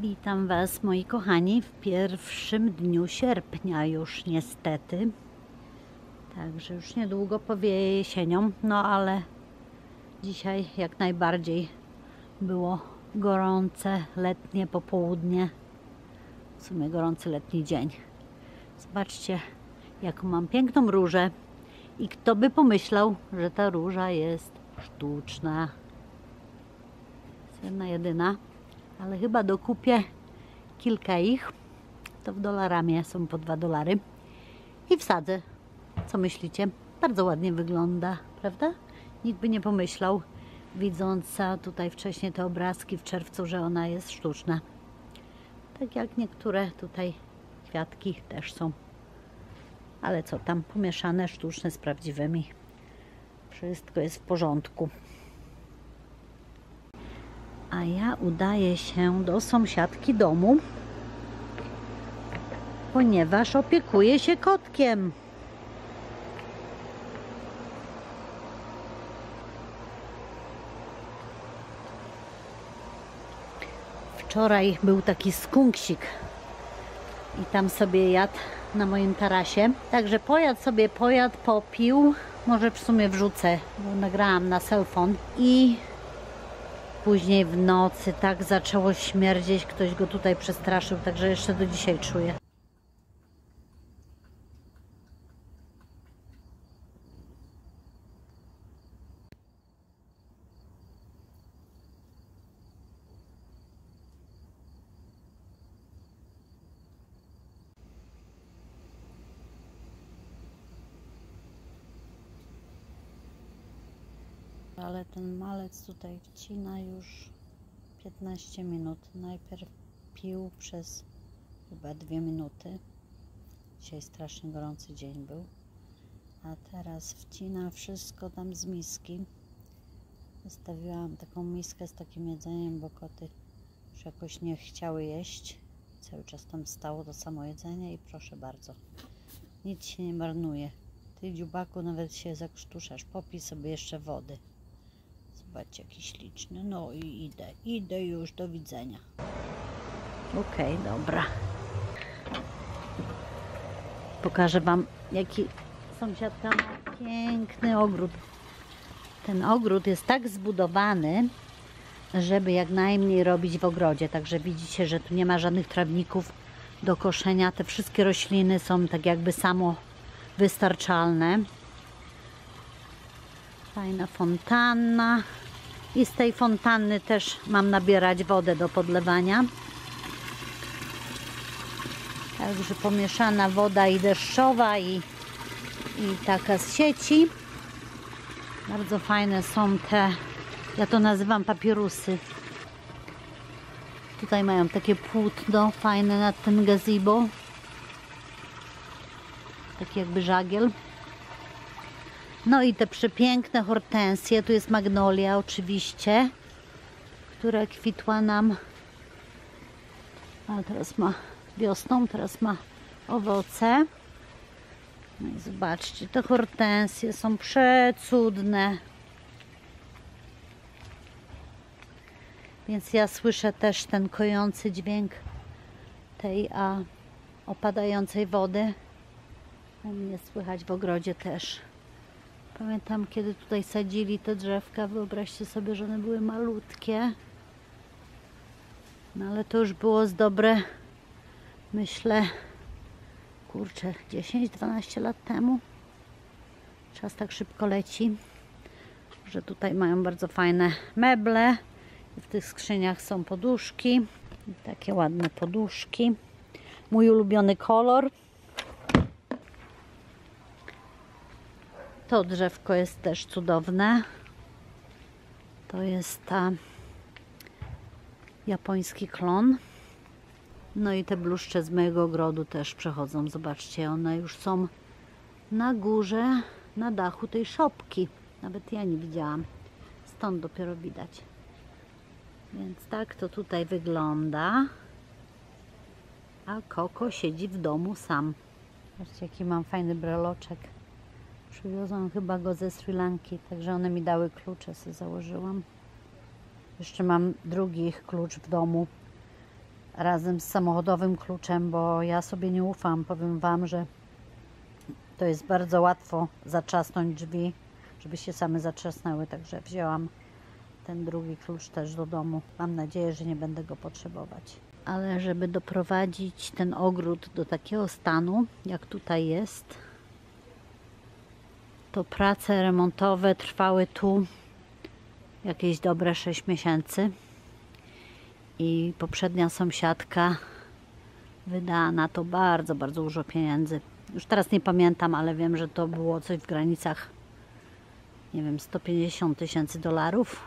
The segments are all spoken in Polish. Witam Was, moi kochani, w pierwszym dniu sierpnia już niestety. Także już niedługo powieje jesienią, no ale dzisiaj jak najbardziej było gorące letnie popołudnie. W sumie gorący letni dzień. Zobaczcie, jaką mam piękną różę. I kto by pomyślał, że ta róża jest sztuczna. Jest jedna jedyna. Ale chyba dokupię kilka ich, to w dolarami są po $2 i wsadzę. Co myślicie? Bardzo ładnie wygląda, prawda? Nikt by nie pomyślał, widząc tutaj wcześniej te obrazki w czerwcu, że ona jest sztuczna. Tak jak niektóre tutaj kwiatki też są. Ale co tam, pomieszane sztuczne z prawdziwymi. Wszystko jest w porządku. A ja udaję się do sąsiadki domu, ponieważ opiekuję się kotkiem. Wczoraj był taki skunksik i tam sobie jadł na moim tarasie. Także pojadł, popił. Może w sumie wrzucę, bo nagrałam na cellphone i... Później w nocy tak zaczęło śmierdzieć, ktoś go tutaj przestraszył, także jeszcze do dzisiaj czuję. Ale ten malec tutaj wcina już 15 minut. Najpierw pił przez chyba 2 minuty. Dzisiaj strasznie gorący dzień był. A teraz wcina wszystko tam z miski. Zostawiłam taką miskę z takim jedzeniem, bo koty już jakoś nie chciały jeść. Cały czas tam stało to samo jedzenie i proszę bardzo. Nic się nie marnuje. Ty, dziubaku, nawet się zakrztuszasz. Popij sobie jeszcze wody. Zobaczcie, jaki śliczny. No i idę już, do widzenia. Okej, dobra. Pokażę Wam, jaki sąsiadka ma piękny ogród. Ten ogród jest tak zbudowany, żeby jak najmniej robić w ogrodzie. Także widzicie, że tu nie ma żadnych trawników do koszenia. Te wszystkie rośliny są tak jakby samowystarczalne. Fajna fontanna i z tej fontanny też mam nabierać wodę do podlewania. Także pomieszana woda i deszczowa i taka z sieci. Bardzo fajne są te, ja to nazywam papierusy. Tutaj mają takie płótno fajne nad tym gazebo. Taki jakby żagiel. No i te przepiękne hortensje, tu jest magnolia oczywiście, która kwitła nam, a teraz ma wiosną, teraz ma owoce. No i zobaczcie, te hortensje są przecudne. Więc ja słyszę też ten kojący dźwięk tej opadającej wody. U mnie słychać w ogrodzie też. Pamiętam, kiedy tutaj sadzili te drzewka, wyobraźcie sobie, że one były malutkie. No ale to już było z dobre, myślę, kurczę, 10-12 lat temu. Czas tak szybko leci, że tutaj mają bardzo fajne meble. W tych skrzyniach są poduszki, takie ładne poduszki. Mój ulubiony kolor. To drzewko jest też cudowne. To jest japoński klon. No i te bluszcze z mojego ogrodu też przechodzą. Zobaczcie, one już są na górze, na dachu tej szopki. Nawet ja nie widziałam. Stąd dopiero widać. Więc tak to tutaj wygląda. A Koko siedzi w domu sam. Zobaczcie, jaki mam fajny breloczek. Przywiozłam chyba go ze Sri Lanki, także one mi dały klucze, sobie założyłam. Jeszcze mam drugi ich klucz w domu. razem z samochodowym kluczem, bo ja sobie nie ufam. Powiem Wam, że to jest bardzo łatwo zatrzasnąć drzwi, żeby się same zatrzasnęły, także wzięłam ten drugi klucz też do domu. Mam nadzieję, że nie będę go potrzebować. Ale żeby doprowadzić ten ogród do takiego stanu, jak tutaj jest, to prace remontowe trwały tu jakieś dobre 6 miesięcy i poprzednia sąsiadka wydała na to bardzo, bardzo dużo pieniędzy. Już teraz nie pamiętam, ale wiem, że to było coś w granicach, nie wiem, 150 000 dolarów.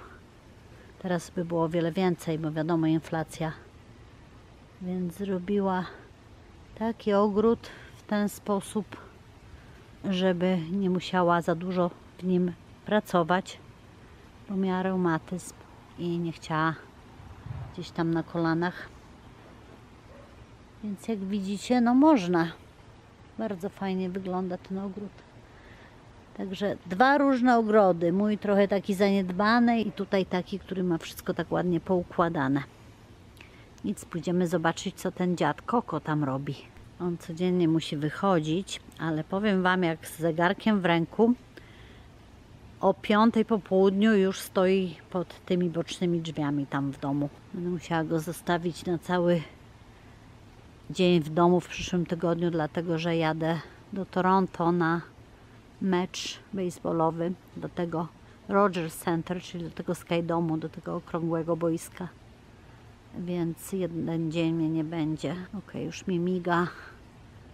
Teraz by było wiele więcej, bo wiadomo, inflacja. Więc zrobiła taki ogród w ten sposób, żeby nie musiała za dużo w nim pracować, bo miała reumatyzm i nie chciała gdzieś tam na kolanach. Więc jak widzicie, no można. Bardzo fajnie wygląda ten ogród. Także dwa różne ogrody. Mój trochę taki zaniedbany i tutaj taki, który ma wszystko tak ładnie poukładane. Nic, pójdziemy zobaczyć, co ten dziad Koko tam robi. On codziennie musi wychodzić, ale powiem Wam, jak z zegarkiem w ręku, o 5:00 po południu już stoi pod tymi bocznymi drzwiami tam w domu. Będę musiała go zostawić na cały dzień w domu w przyszłym tygodniu, dlatego że jadę do Toronto na mecz baseballowy, do tego Rogers Center, czyli do tego Skydomu, do tego okrągłego boiska. Więc jeden dzień mnie nie będzie. Ok, już mi miga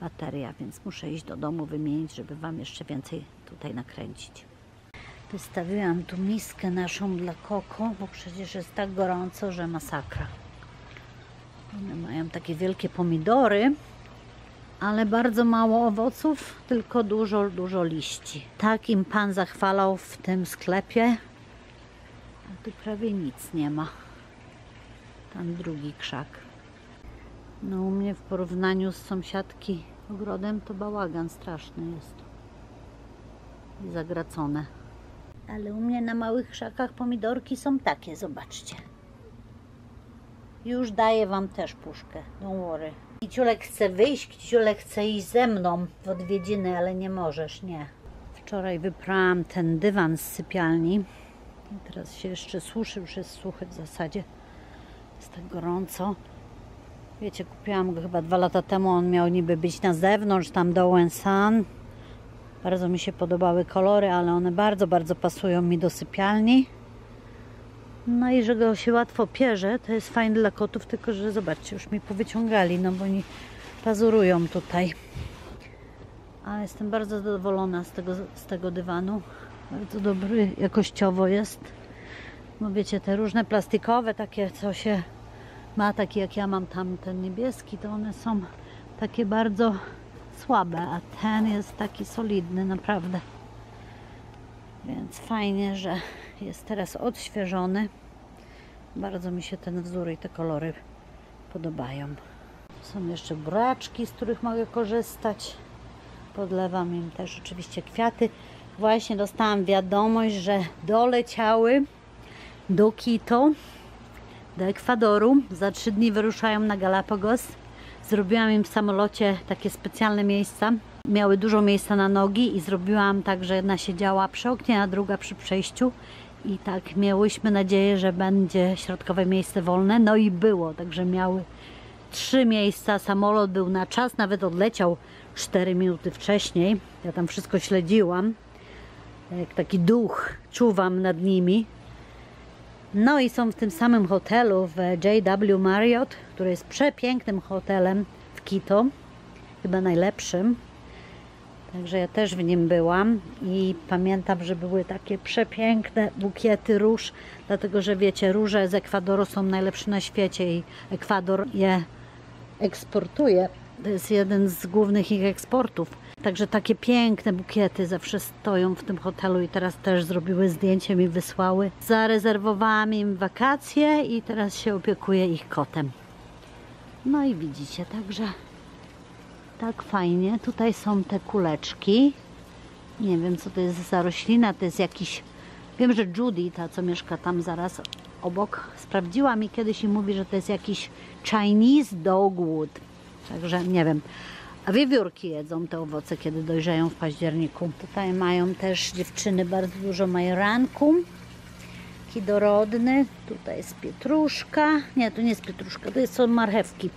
bateria, więc muszę iść do domu wymienić, żeby Wam jeszcze więcej tutaj nakręcić. Wystawiłam tu miskę naszą dla Koko, bo przecież jest tak gorąco, że masakra. One mają takie wielkie pomidory, ale bardzo mało owoców, tylko dużo, dużo liści. Tak im pan zachwalał w tym sklepie, a tu prawie nic nie ma. Tam drugi krzak. No u mnie w porównaniu z sąsiadki ogrodem to bałagan straszny jest. I zagracone. Ale u mnie na małych krzakach pomidorki są takie, zobaczcie. Już daję Wam też puszkę, don't worry. Kiciulek chce wyjść, Kiciulek chce iść ze mną w odwiedziny, ale nie możesz, nie. Wczoraj wyprałam ten dywan z sypialni. I teraz się jeszcze suszy, już jest suchy w zasadzie. Jest tak gorąco. Wiecie, kupiłam go chyba 2 lata temu. On miał niby być na zewnątrz, tam do Oensan. Bardzo mi się podobały kolory, ale one bardzo, bardzo pasują mi do sypialni. No i że go się łatwo pierze, to jest fajne dla kotów, tylko że zobaczcie, już mi powyciągali, no bo oni pazurują tutaj. Ale jestem bardzo zadowolona z tego dywanu. Bardzo dobry jakościowo jest. Bo wiecie, te różne plastikowe, takie co się ma, takie jak ja mam tam ten niebieski, to one są takie bardzo słabe, a ten jest taki solidny naprawdę. Więc fajnie, że jest teraz odświeżony. Bardzo mi się ten wzór i te kolory podobają. Są jeszcze buraczki, z których mogę korzystać. Podlewam im też oczywiście kwiaty. Właśnie dostałam wiadomość, że doleciały do Quito, do Ekwadoru. Za 3 dni wyruszają na Galapagos. Zrobiłam im w samolocie takie specjalne miejsca. Miały dużo miejsca na nogi i zrobiłam tak, że jedna siedziała przy oknie, a druga przy przejściu. I tak miałyśmy nadzieję, że będzie środkowe miejsce wolne. No i było, także miały 3 miejsca. Samolot był na czas, nawet odleciał 4 minuty wcześniej. Ja tam wszystko śledziłam. Jak taki duch czuwam nad nimi. No i są w tym samym hotelu, w JW Marriott, który jest przepięknym hotelem w Quito, chyba najlepszym. Także ja też w nim byłam i pamiętam, że były takie przepiękne bukiety róż, dlatego że wiecie, róże z Ekwadoru są najlepsze na świecie i Ekwador je eksportuje. To jest jeden z głównych ich eksportów. Także takie piękne bukiety zawsze stoją w tym hotelu i teraz też zrobiły zdjęcie, mi wysłały. Zarezerwowałam im wakacje i teraz się opiekuję ich kotem. No i widzicie, także tak fajnie. Tutaj są te kuleczki. Nie wiem, co to jest za roślina. To jest jakiś... Wiem, że Judy, ta co mieszka tam zaraz obok. Sprawdziłam i kiedyś mówi, że to jest jakiś Chinese dogwood. Także nie wiem. A wiewiórki jedzą te owoce, kiedy dojrzeją w październiku. Tutaj mają też dziewczyny bardzo dużo majoranku. Taki dorodny. Tutaj jest pietruszka. Nie, to nie jest pietruszka, to są marchewki.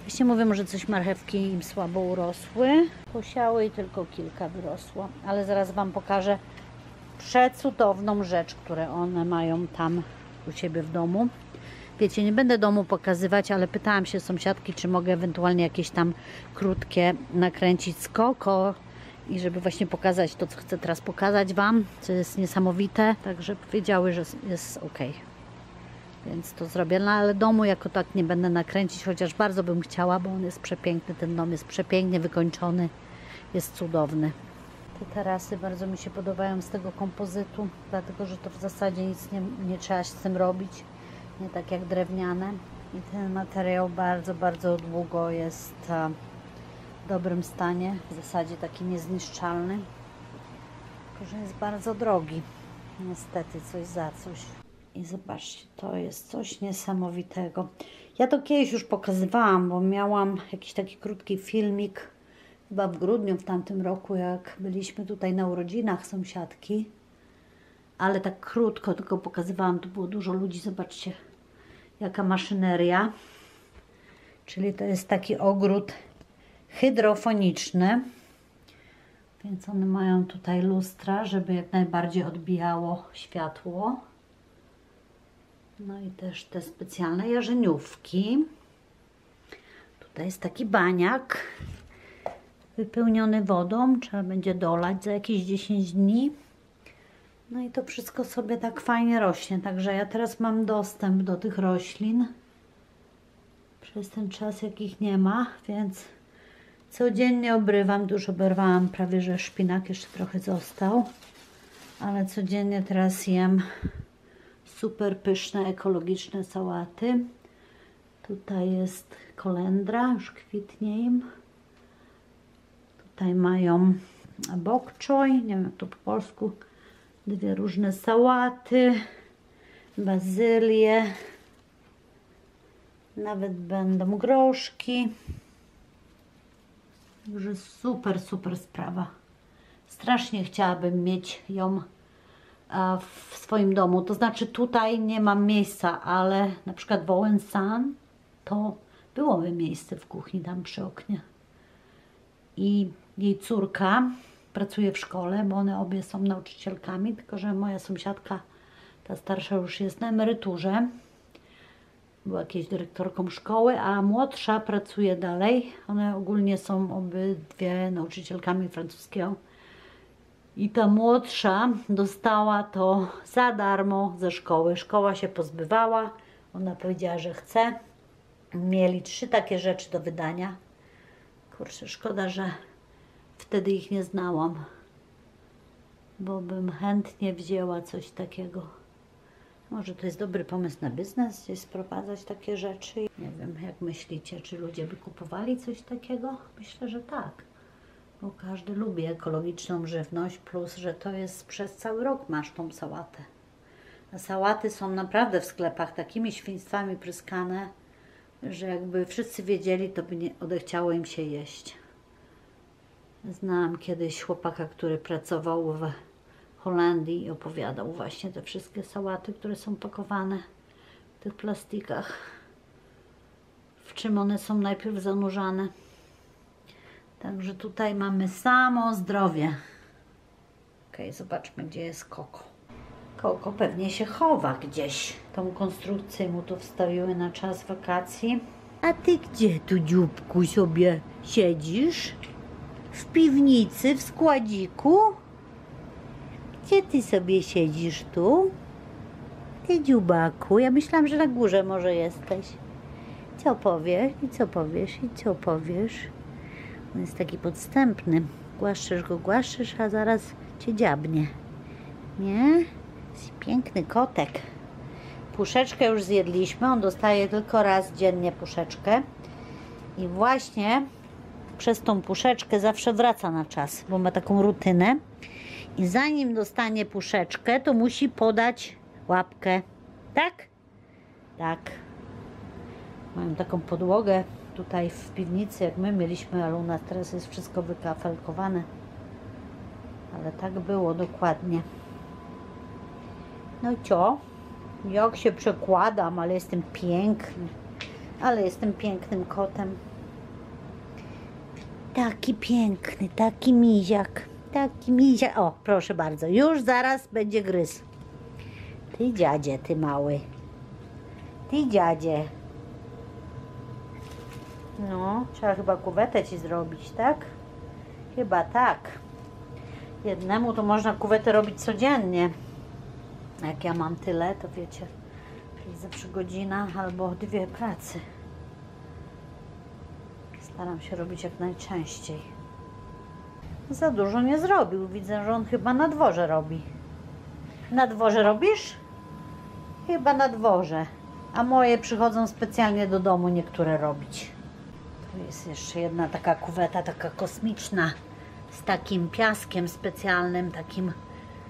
Właśnie mówią, że coś marchewki im słabo urosły. Posiały i tylko kilka wyrosło. Ale zaraz Wam pokażę przecudowną rzecz, które one mają tam u siebie w domu. Wiecie, nie będę domu pokazywać, ale pytałam się sąsiadki, czy mogę ewentualnie jakieś tam krótkie nakręcić z koko i żeby właśnie pokazać to, co chcę teraz pokazać Wam, co jest niesamowite. Także powiedziały, że jest ok. Więc to zrobię, no, ale domu jako tak nie będę nakręcić, chociaż bardzo bym chciała, bo on jest przepiękny, ten dom jest przepięknie wykończony, jest cudowny. Te tarasy bardzo mi się podobają z tego kompozytu, dlatego że to w zasadzie nic nie trzeba z tym robić, nie tak jak drewniane. I ten materiał bardzo, bardzo długo jest w dobrym stanie, w zasadzie taki niezniszczalny, tylko że jest bardzo drogi, niestety coś za coś. I zobaczcie, to jest coś niesamowitego. Ja to kiedyś już pokazywałam, bo miałam jakiś taki krótki filmik, chyba w grudniu w tamtym roku, jak byliśmy tutaj na urodzinach sąsiadki. Ale tak krótko tylko pokazywałam, tu było dużo ludzi. Zobaczcie, jaka maszyneria. Czyli to jest taki ogród hydrofoniczny. Więc one mają tutaj lustra, żeby jak najbardziej odbijało światło. No i też te specjalne jarzeniówki. Tutaj jest taki baniak wypełniony wodą. Trzeba będzie dolać za jakieś 10 dni. No i to wszystko sobie tak fajnie rośnie. Także ja teraz mam dostęp do tych roślin przez ten czas, jak ich nie ma. Więc codziennie obrywam. Już oberwałam prawie że szpinak. Jeszcze trochę został. Ale codziennie teraz jem super pyszne, ekologiczne sałaty. Tutaj jest kolendra, już kwitnie im. Tutaj mają bok choy, nie wiem jak to po polsku. Dwie różne sałaty, bazylię. Nawet będą groszki. Także super, super sprawa. Strasznie chciałabym mieć ją w swoim domu, to znaczy tutaj nie mam miejsca, ale na przykład w Oensan to byłoby miejsce w kuchni tam przy oknie. I jej córka pracuje w szkole, bo one obie są nauczycielkami, tylko że moja sąsiadka, ta starsza, już jest na emeryturze, była jakieś dyrektorką szkoły, a młodsza pracuje dalej. One ogólnie są obydwie nauczycielkami francuskiego. I ta młodsza dostała to za darmo ze szkoły. Szkoła się pozbywała. Ona powiedziała, że chce. Mieli 3 takie rzeczy do wydania. Kurczę, szkoda, że wtedy ich nie znałam. Bo bym chętnie wzięła coś takiego. Może to jest dobry pomysł na biznes, gdzieś sprowadzać takie rzeczy. Nie wiem, jak myślicie, czy ludzie by kupowali coś takiego? Myślę, że tak. Bo każdy lubi ekologiczną żywność, plus, że to jest przez cały rok masz tą sałatę. A sałaty są naprawdę w sklepach takimi świństwami pryskane, że jakby wszyscy wiedzieli, to by nie odechciało im się jeść. Znałam kiedyś chłopaka, który pracował w Holandii i opowiadał właśnie te wszystkie sałaty, które są pakowane w tych plastikach. W czym one są najpierw zanurzane. Także tutaj mamy samo zdrowie. Okej, zobaczmy, gdzie jest koko. Koko pewnie się chowa gdzieś. Tą konstrukcję mu tu wstawiły na czas wakacji. A ty gdzie tu, dzióbku, sobie siedzisz? W piwnicy, w składziku? Gdzie ty sobie siedzisz tu? Ty, dzióbaku, ja myślałam, że na górze może jesteś. Co powiesz? I co powiesz? I co powiesz? On jest taki podstępny. Głaszczesz go, a zaraz cię dziabnie. Nie? Jest piękny kotek. Puszeczkę już zjedliśmy. On dostaje tylko raz dziennie puszeczkę. I właśnie przez tą puszeczkę zawsze wraca na czas, bo ma taką rutynę. I zanim dostanie puszeczkę, to musi podać łapkę. Tak? tak. Mają taką podłogę tutaj w piwnicy, jak my mieliśmy, ale u nas teraz jest wszystko wykafelkowane. Ale tak było dokładnie. No i co? Jak się przekładam, ale jestem piękny. Ale jestem pięknym kotem. Taki piękny, taki miziak. Taki miziak. O, proszę bardzo. Już zaraz będzie gryzł. Ty dziadzie, ty mały. Ty dziadzie. No, trzeba chyba kuwetę ci zrobić, tak? Chyba tak. Jednemu to można kuwetę robić codziennie. Jak ja mam tyle, to wiecie, jest zawsze godzina albo dwie pracy. Staram się robić jak najczęściej. Za dużo nie zrobił. Widzę, że on chyba na dworze robi. Na dworze robisz? Chyba na dworze. A moje przychodzą specjalnie do domu niektóre robić. Tu jest jeszcze jedna taka kuweta, taka kosmiczna. Z takim piaskiem specjalnym, takim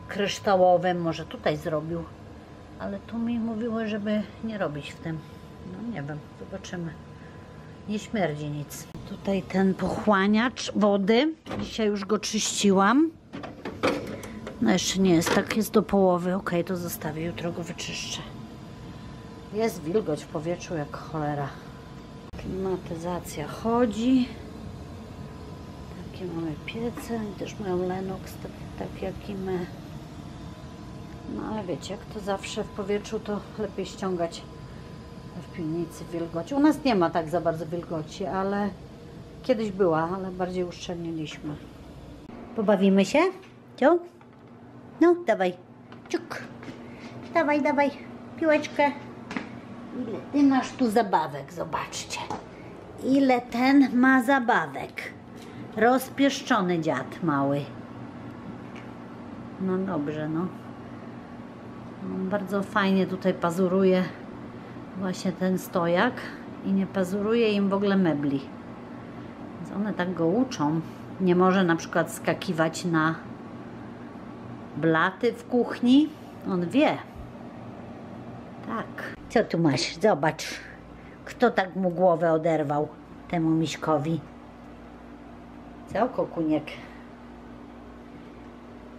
kryształowym. Może tutaj zrobił. Ale tu mi mówiły, żeby nie robić w tym. No nie wiem, zobaczymy. Nie śmierdzi nic. Tutaj ten pochłaniacz wody. Dzisiaj już go czyściłam. No jeszcze nie jest, tak jest do połowy. Ok, to zostawię, jutro go wyczyszczę. Jest wilgoć w powietrzu jak cholera. Klimatyzacja chodzi. Takie mamy piece. Też mają Lenox, tak jak i my. No ale wiecie, jak to zawsze w powietrzu, to lepiej ściągać w piwnicy wilgoci. U nas nie ma tak za bardzo wilgoci, ale kiedyś była, ale bardziej uszczelniliśmy. Pobawimy się? Cio? No, dawaj. Ciuk. Dawaj, dawaj. Piłeczkę. Ile ty masz tu zabawek, zobaczcie. Ile ten ma zabawek. Rozpieszczony dziad mały. No dobrze, no. On bardzo fajnie tutaj pazuruje właśnie ten stojak i nie pazuruje im w ogóle mebli. Więc one tak go uczą. Nie może na przykład skakiwać na blaty w kuchni. On wie. Tak. Co tu masz? Zobacz. Kto tak mu głowę oderwał temu miśkowi? Co, kokuniek?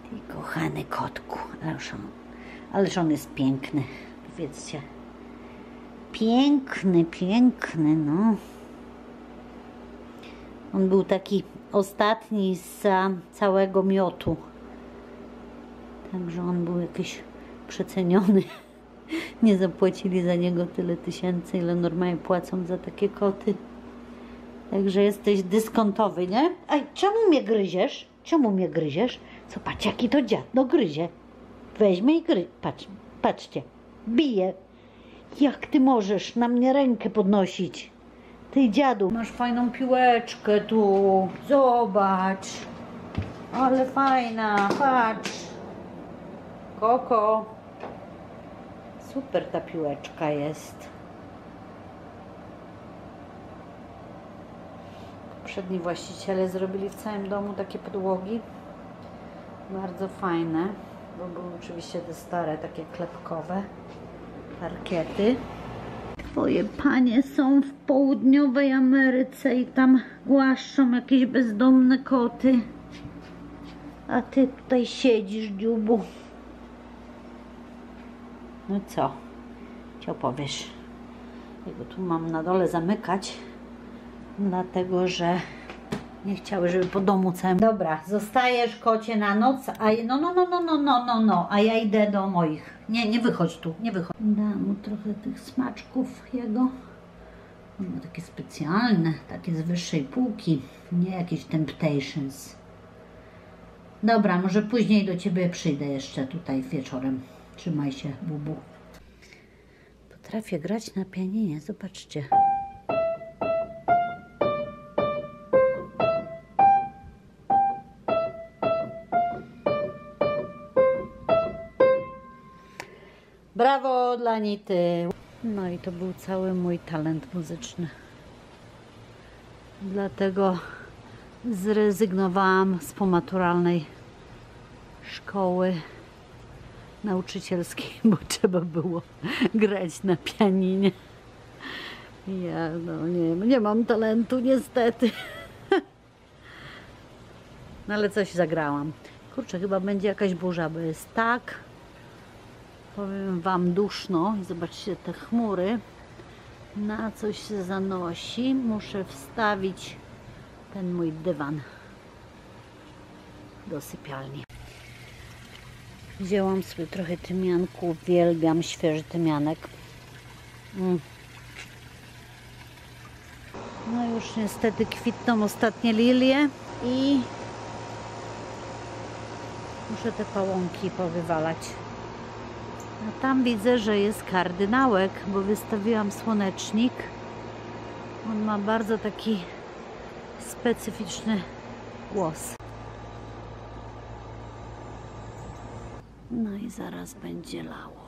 Ty kochany kotku. Ależ on jest piękny. Powiedzcie. Piękny, piękny, no. On był taki ostatni z całego miotu. Także on był jakiś przeceniony. Nie zapłacili za niego tyle tysięcy, ile normalnie płacą za takie koty. Także jesteś dyskontowy, nie? Aj, czemu mnie gryziesz? Czemu mnie gryziesz? Zobacz, jaki to dziad, no gryzie. Weźmy i gryzie. Patrz, patrzcie, bije. Jak ty możesz na mnie rękę podnosić? Ty dziadu. Masz fajną piłeczkę tu. Zobacz. Ale fajna, patrz. Koko. Super ta piłeczka jest. Poprzedni właściciele zrobili w całym domu takie podłogi. Bardzo fajne. Bo były oczywiście te stare, takie klepkowe. Parkiety. Twoje panie są w południowej Ameryce i tam głaszczą jakieś bezdomne koty. A ty tutaj siedzisz, dziubu. No co? Co powiesz? Ja go tu mam na dole zamykać, dlatego że nie chciały, żeby po domu całym... Dobra, zostajesz kocie na noc, a a ja idę do moich. Nie, nie wychodź tu, nie wychodź. Dam mu trochę tych smaczków jego. On ma takie specjalne, takie z wyższej półki, nie jakieś Temptations. Dobra, może później do ciebie przyjdę jeszcze tutaj wieczorem. Trzymaj się, bubu. Potrafię grać na pianinie, zobaczcie. Brawo dla Nity. No i to był cały mój talent muzyczny. Dlatego zrezygnowałam z pomaturalnej szkoły nauczycielskiej, bo trzeba było grać na pianinie. Ja no nie mam talentu niestety. No ale coś zagrałam. Kurczę, chyba będzie jakaś burza, bo jest tak, powiem wam, duszno. I zobaczcie te chmury. Na coś się zanosi. Muszę wstawić ten mój dywan do sypialni. Wzięłam sobie trochę tymianku. Uwielbiam świeży tymianek. No już niestety kwitną ostatnie lilie i muszę te pałąki powywalać. A tam widzę, że jest kardynałek, bo wystawiłam słonecznik. On ma bardzo taki specyficzny głos. No i zaraz będzie lało.